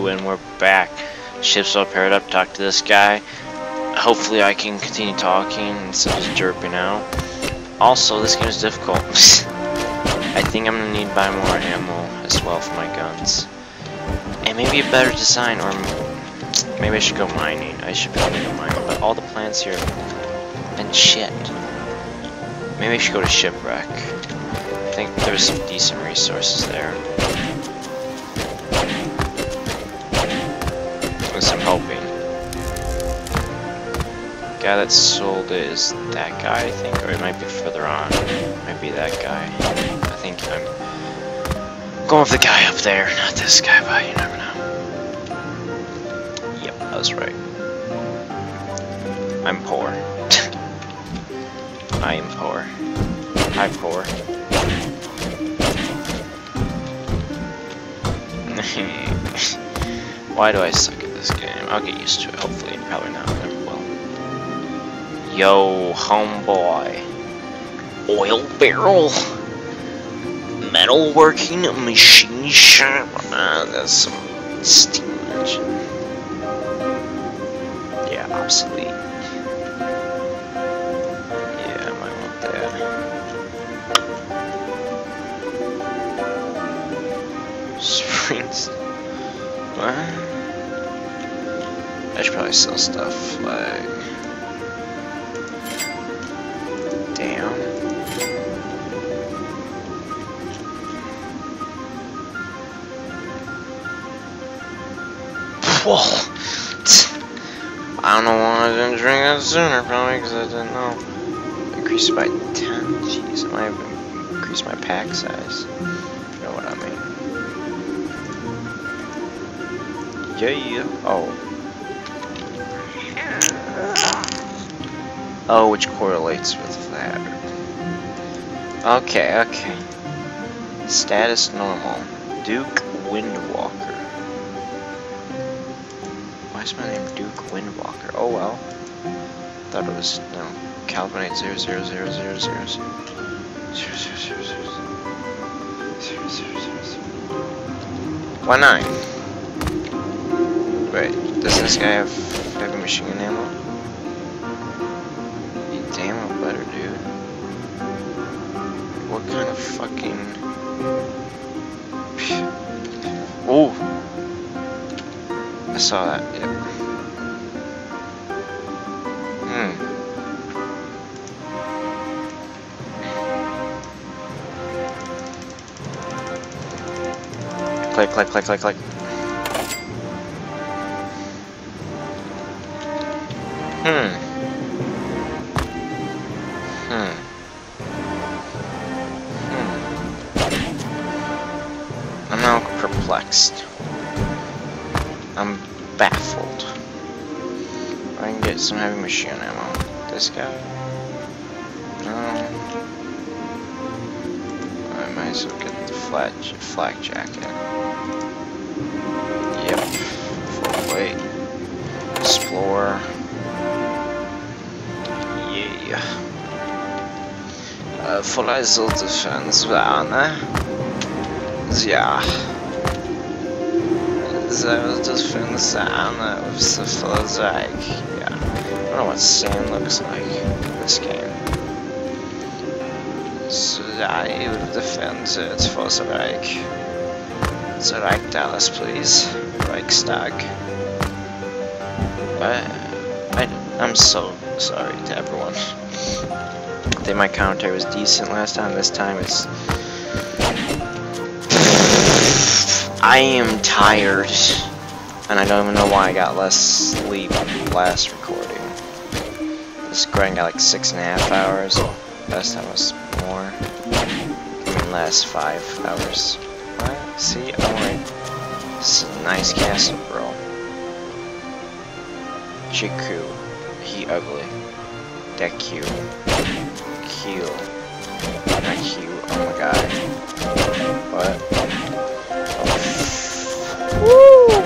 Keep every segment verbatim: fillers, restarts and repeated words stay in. Ooh, and we're back. Ship's all paired up. Talk to this guy. Hopefully I can continue talking instead of derping out. Also, this game is difficult. I think I'm gonna need to buy more ammo as well for my guns. And maybe a better design, or maybe I should go mining. I should be going to mine, but all the plants here have been shit. Maybe I should go to Shipwreck. I think there's some decent resources there. At least I'm hoping. The guy that sold it is that guy, I think, or it might be further on. It might be that guy. I think I'm going with the guy up there, not this guy, but you never know. Yep, I was right. I'm poor. I am poor. I'm poor. Why do I suck at this game? I'll get used to it, hopefully. Probably not, I never will. Yo, homeboy. Oil barrel. Metalworking machine shop. Ah, that's some steam engine. Yeah, obsolete. Springs. What? I should probably sell stuff like. Damn. Whoa! I don't know why I didn't drink that sooner, probably because I didn't know. Increased by ten. Jeez, I might have increased my pack size. You know what I mean. Yeah, yeah. Oh. Oh, which correlates with that. Okay, okay. Status normal. Duke Windwalker. Why is my name Duke Windwalker? Oh well. Thought it was no Calvinite zero zero zero zero zero zero zero zero zero zero zero zero. Why nine? Wait, does this guy have heavy machine gun ammo? You damn well better, dude. What kind of fucking... Oh! I saw that, yep. Hmm. Click, click, click, click, click. Hmm. Hmm. Hmm. I'm now perplexed. I'm baffled. I can get some heavy machine ammo. This guy? No. I might as well get the flat flak jacket. Yep. Full weight. Explore. Äh, voller Exotischens war, ne? Ja. Exotischens war, ne? It's a full Zeig. Yeah. I don't know what sand looks like in this game. Zeig, defense, it's for Zeig. Zeig Dallas, please. Reichstag. What? I, I'm so sorry to everyone. I think my commentary was decent last time. This time it's... I am tired. And I don't even know why I got less sleep last recording. This recording got like six and a half hours. Last time was more. I mean, last five hours. What? See? Alright. This is a nice castle, bro. Chiku, he ugly. Deku, Q, not Q. Oh my god. What? Oh. Woo!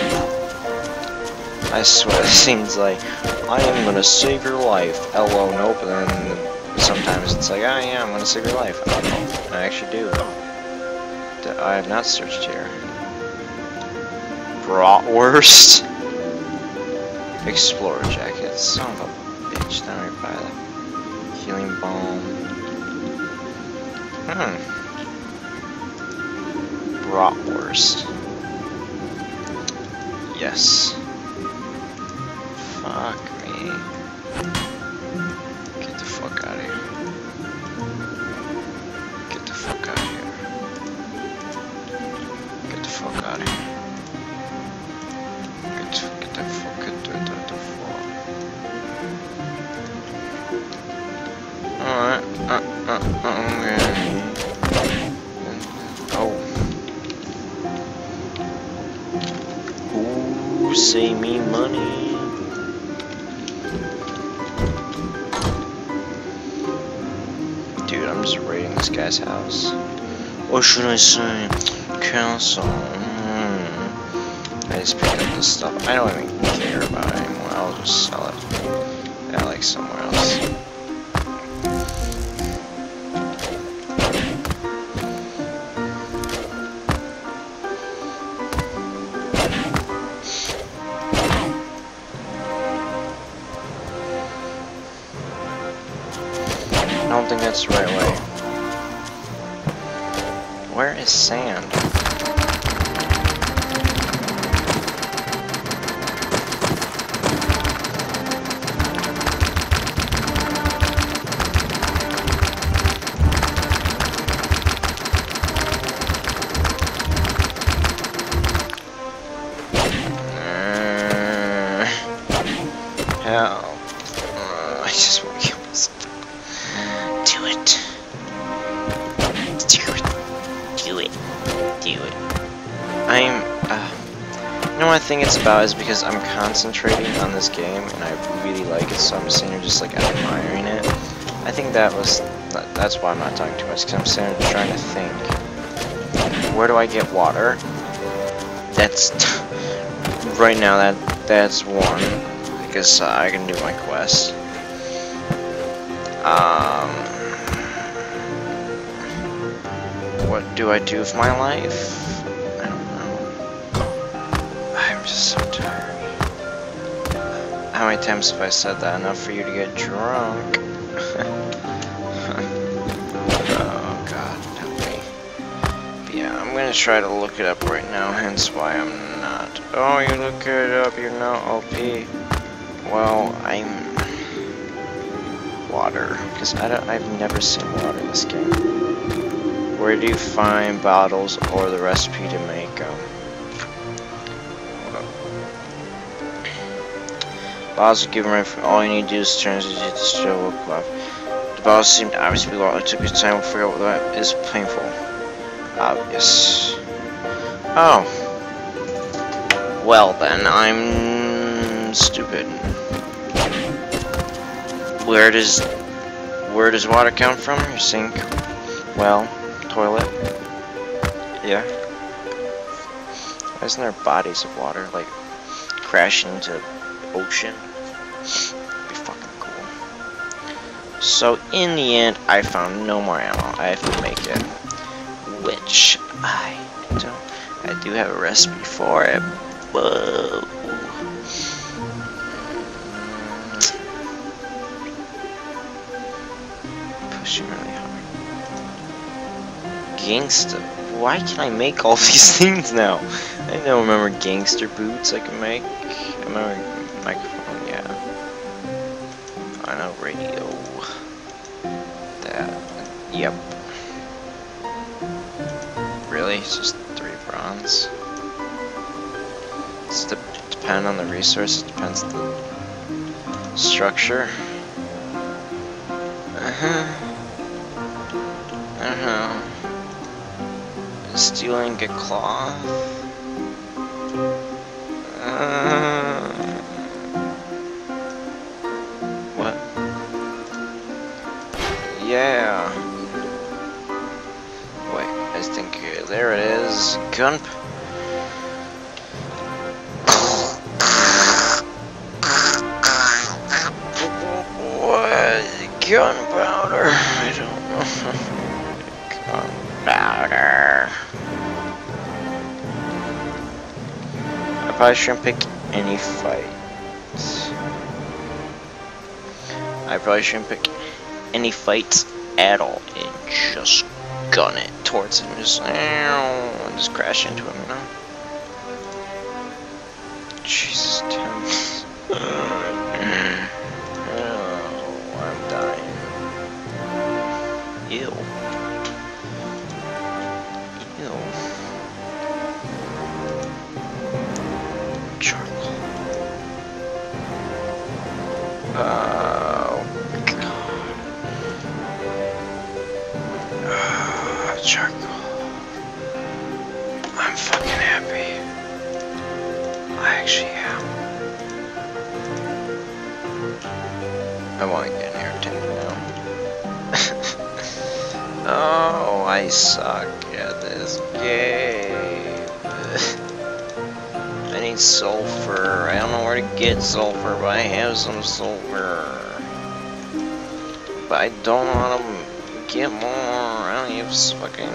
I swear, it seems like I am gonna save your life. L O, nope. And then sometimes it's like, ah, oh, yeah, I'm gonna save your life. I don't know. And I actually do. I have not searched here. bratwurst. Explorer jacket, son of a bitch. Now we buy that. Healing balm. Hmm. Bratwurst. Yes. Fuck me. Get the fuck out of here. Get the fuck out of here. Get the fuck out of here. Get the, get the fuck, get the, get the, get the fuck. Alright, uh, uh, uh, okay. Oh. Ooh, save me money. Dude, I'm just raiding this guy's house. What should I say? Council. I just pick up this stuff. I don't even care about it anymore. I'll just sell it. Yeah, like somewhere else. I don't think that's the right way. Where is sand? I think it's about is because I'm concentrating on this game and I really like it, so I'm sitting here just like admiring it. I think that was that's why I'm not talking too much, because I'm sitting here trying to think, where do I get water? That's right now. That that's one, because uh, I can do my quest. Um, what do I do with my life? Just so tired. How many times have I said that? Enough for you to get drunk. Oh god, help me. But yeah, I'm gonna try to look it up right now, hence why I'm not. Oh, you look it up, you're not O P. Well, I'm... water. Because I don't, I've never seen water in this game. Where do you find bottles or the recipe to make them? Bottles are given right from all you need to do is turn to the digital club. The bottles seem to obviously long. It took me time to figure out what that is painful. Obvious. Oh. Well then, I'm stupid. Where does where does water come from? Your sink, well, toilet. Yeah. Why isn't there bodies of water like crashing into ocean? Be fucking cool. So in the end, I found no more ammo. I have to make it, which I don't. I do have a recipe for it. Whoa. Pushing really hard. Gangsta. Why can I make all these things now? I don't remember gangster boots I can make. I remember. Microphone, yeah. I know, radio. That. Yep. Really? It's just three bronze? Does it depend on the resource? It depends on the structure. Uh-huh. Uh-huh. Stealing a cloth? Uh-huh. Yeah. Wait, I think uh, there it is. Gun. Gunpowder. I don't know. Gunpowder. probably shouldn't pick any fights. I probably shouldn't pick any fights at all and just gun it towards him. Just, and just crash into him, you know? Jesus, oh, I'm dying. Ew. Ew. Charlie. Oh, God. Oh, charcoal. I'm fucking happy. I actually am. I want to get an air tank now. Oh, I suck at this game. I need sulfur. I don't know where to get sulfur, but I have some sulfur. But I don't want to get more. I don't have fucking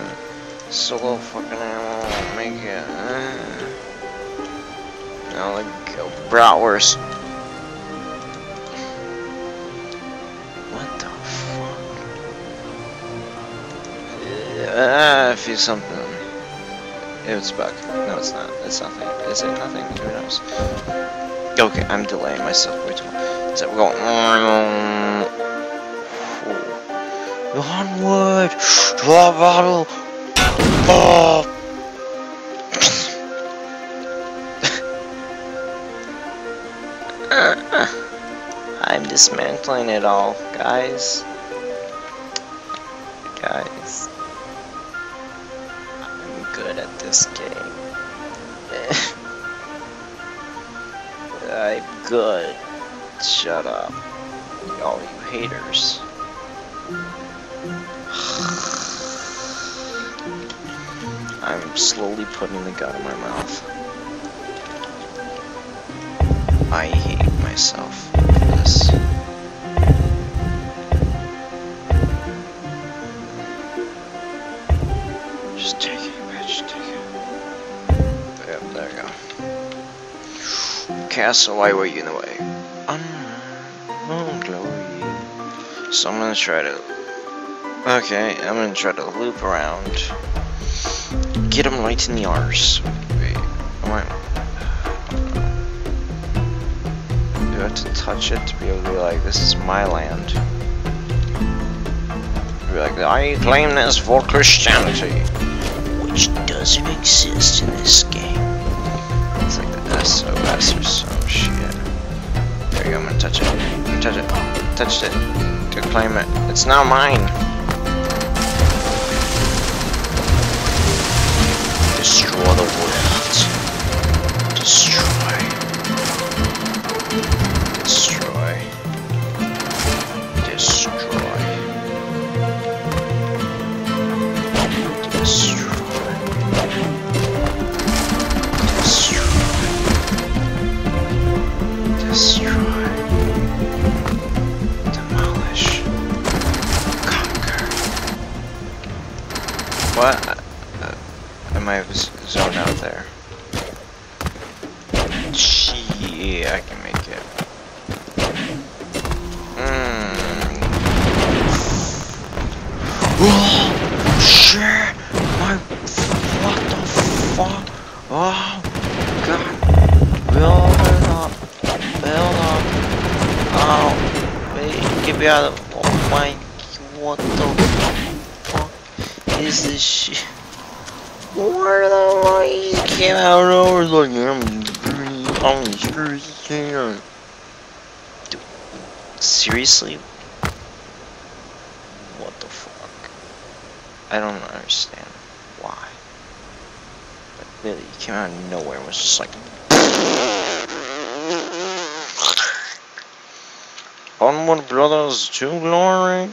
solo fucking ammo. Make it. Uh. Now let's go bratwurst. What the fuck? Ah, I feel something. It was a bug. No, it's not. It's nothing. Is it nothing? Who knows? Okay, I'm delaying myself way too long. So we're going onward to our battle. Oh. I'm dismantling it all, guys. Guys. I'm good at this game. I'm good. Shut up. All you haters. I'm slowly putting the gun in my mouth. I hate myself. This. Just take it, bitch, take it. Yep, there you go. Castle, why were you in the way? Unknown glory. So I'm gonna try to... Okay, I'm gonna try to loop around. Get him right in the arse. Wait, alright. You have to touch it to be able to be like, this is my land. Be like, I claim this for Christianity, which doesn't exist in this game. It's like the S O S or some shit. There you go, I'm gonna touch it. I'm gonna touch it. Touched it. To claim it. It's now mine. Destroy the world. Destroy. What? Uh, I might have zoned out there. Gee, I can make it. Mmm. Oh, shit! My. What the fuck? Oh, God. Build it up. Build up. Oh. Wait, get me out of. Oh, my. What the is this shit? Where the light came out over like I'm screwing, I'm screwing. Dude, seriously? What the fuck? I don't understand why. But really, it came out of nowhere and was just like Onward Brothers to glory.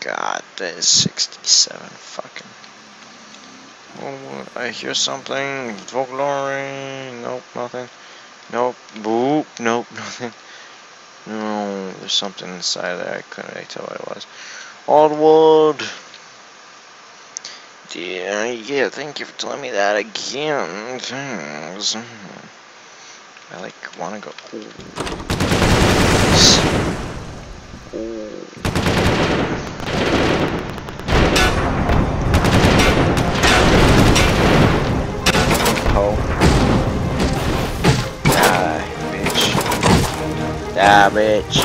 God, that is sixty-seven fucking. Oh, I hear something. For glory. Nope, nothing. Nope. Boop. Nope, nothing. No, there's something inside there. I couldn't really tell what it was. Onward. dear. Yeah, thank you for telling me that again. Thanks. I like wanna go. Ooh. Ooh. Ah, bitch.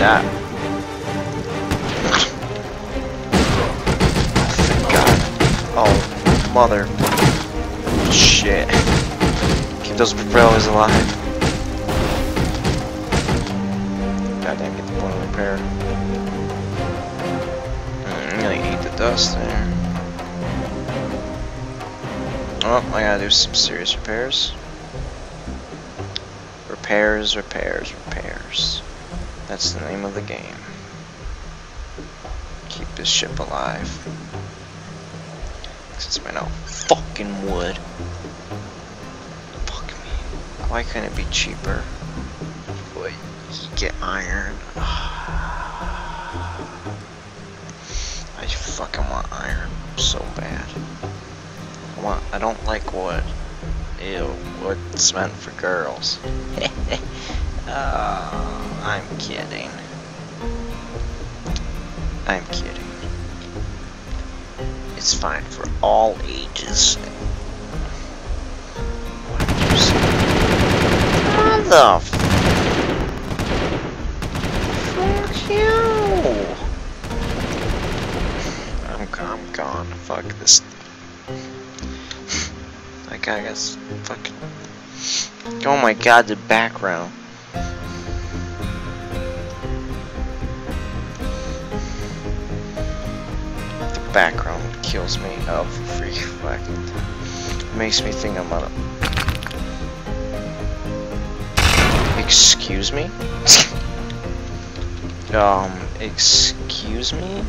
Nah. Thank God. Oh, mother. Shit. Keep those propellers alive. Goddamn, get the point of repair. I'm gonna eat the dust there. Oh, I gotta do some serious repairs. Repairs, repairs, repairs. That's the name of the game. Keep this ship alive. Since it's made out fucking wood. Fuck me. Why couldn't it be cheaper? Boy, you get iron. I fucking want iron so bad. I want. I don't like wood. Ew, what's meant for girls? uh, I'm kidding. I'm kidding. It's fine for all ages. What did you say? What the fuck you? I'm, I'm gone. Fuck this. I guess fucking. Oh my God, the background. The background kills me of free fucking. Makes me think I'm on a. Excuse me. um. Excuse me.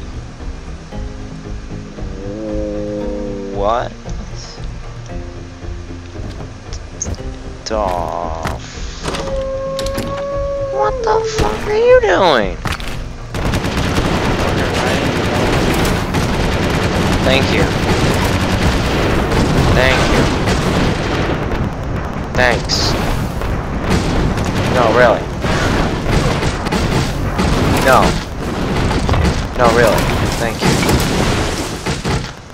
What? Off. What the fuck are you doing? Thank you. Thank you. Thanks. No, really. No. No, really. Thank you.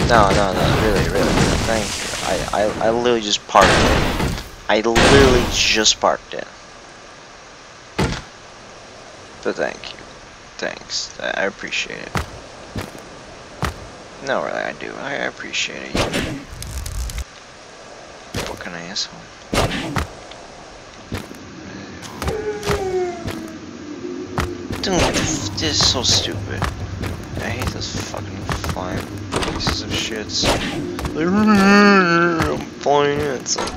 No, no, no, really, really. Thank you. I, I, I literally just parked it. I literally just parked it. But thank you. Thanks. I appreciate it. No, really, I do. I appreciate it. What kind of asshole? Dude, this is so stupid. I hate those fucking flying pieces of shit. I'm flying in. It's like,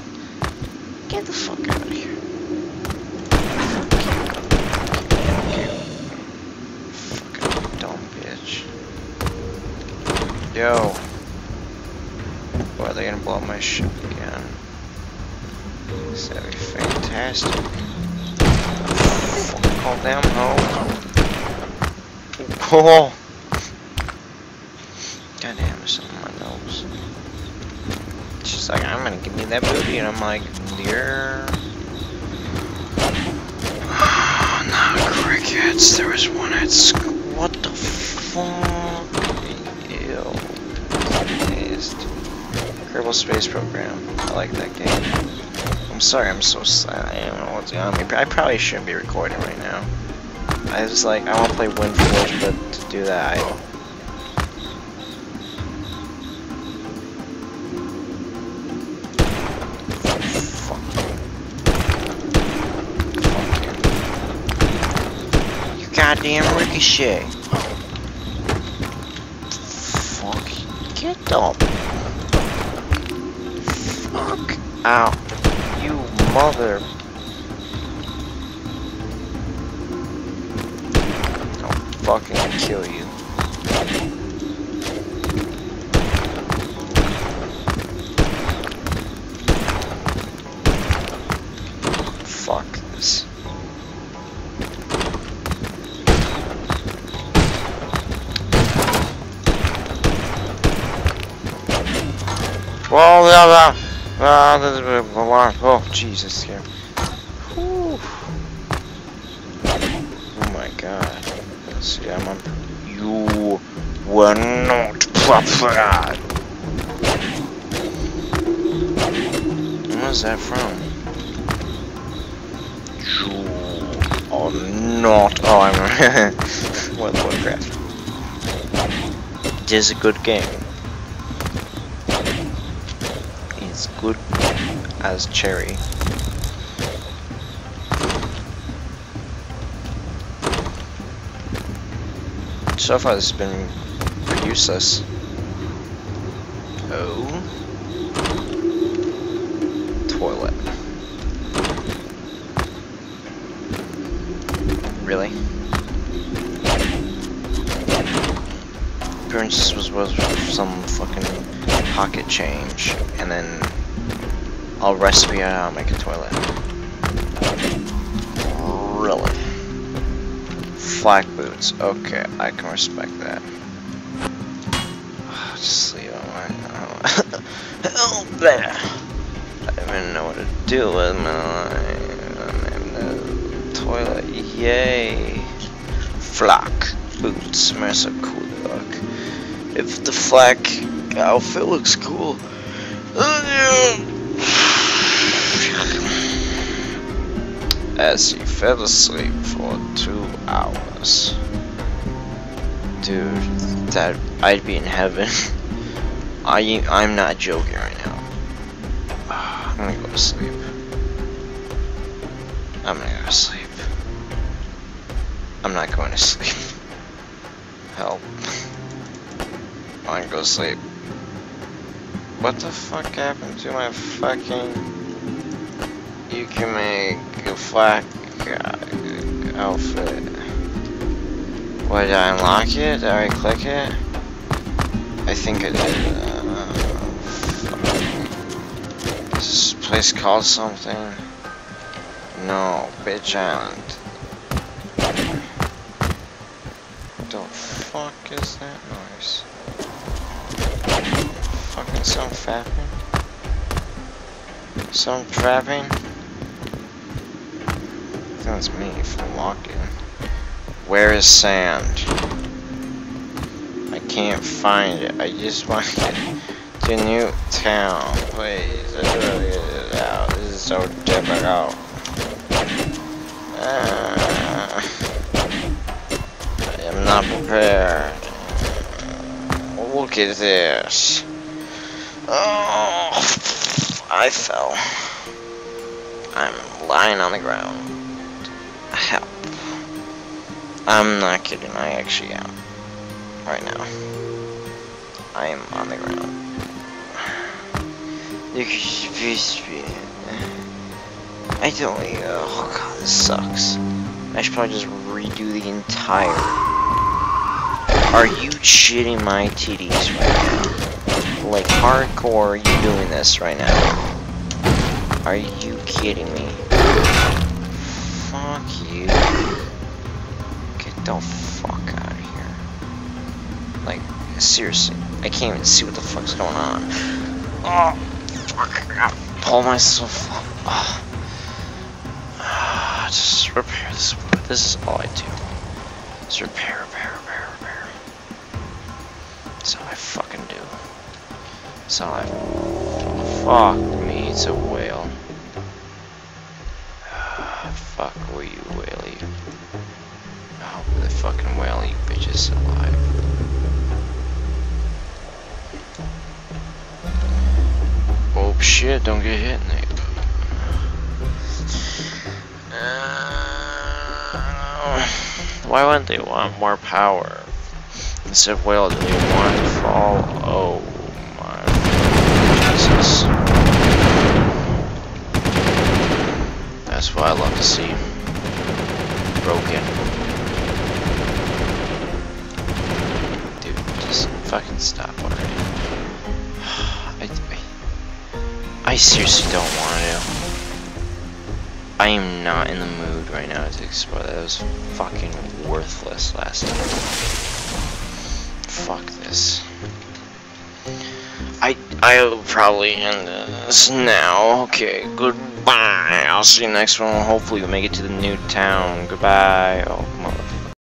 get the fuck out of here. Fuck you. Fucking dumb bitch. Yo. Why are they gonna blow up my ship again? This is fantastic. Oh, damn, oh. Oh. God damn, there's something on my nose. She's like, I'm gonna give me that booty, and I'm like, dear. Oh, not crickets. There was one at school. What the fuck? Ew. Kerbal Space Program. I like that game. I'm sorry, I'm so silent. I don't know what's on me. I probably shouldn't be recording right now. I was like, I want to play Windforge, but to do that, I. Goddamn ricochet. Fuck. Get up. Fuck out. You mother. I'll fucking kill you. Fuck this. Well, yeah, uh, this is a bit long. Oh, Jesus, yeah. Whew. Oh my God. See, I'm on. You were not prepared. Where's that from? You are not. Oh, I'm. World of Warcraft. This is a good game. It's good as cherry. So far this has been pretty useless. Oh. Toilet. Really? Princess was worth some fucking pocket change, and then I'll recipe and I'll make a toilet. Really? Flak boots. Okay, I can respect that. Oh, just leave it alone. Oh, there. I don't even know what to do with my toilet. Yay! Flak boots. Man, that's a cool look. If the flak outfit looks cool. As he fell asleep for two hours. Dude, that I'd be in heaven. I I'm not joking right now. I'm gonna go to sleep. I'm gonna go to sleep. I'm not going to sleep. Help. I'm gonna go to sleep. What the fuck happened to my fucking? You can make a flak outfit. Why did I unlock it? Did I click it? I think I did. Uh, is this place called something? No, Bitch Island. What the fuck is that noise? Fucking some fapping. Some trapping. That's me for walking. Where is sand? I can't find it. I just want to get to New Town. Please, I gotta get it out. This is so difficult. Uh, I am not prepared. Look at this. Oh, I fell. I'm lying on the ground. Help. I'm not kidding, I actually am. Right now. I am on the ground. I don't know. Oh god, this sucks. I should probably just redo the entire. Are you shitting my titties right now? Like hardcore, are you doing this right now? Are you kidding me? Fuck you. Get the fuck out of here. Like, seriously. I can't even see what the fuck's going on. Oh, fuck. I gotta pull myself up. Oh. Oh, just repair this. This is all I do. Just repair, repair, repair, repair. That's all I fucking do. So I fuck me, it's a whale. Uh, fuck were you, whale you? I hope the fucking whale you bitch is alive. Oh shit, don't get hit, Nate. Uh, why wouldn't they want more power? Instead of whale, do they want to fall? Oh. That's what I love to see. Broken. Dude, just fucking stop already. I, I, I seriously don't want to. I am not in the mood right now to explore that. That was fucking worthless last time. Fuck this. I I'll probably end this now. Okay, goodbye. I'll see you next one. Hopefully we'll make it to the new town. Goodbye. Oh, motherfucker.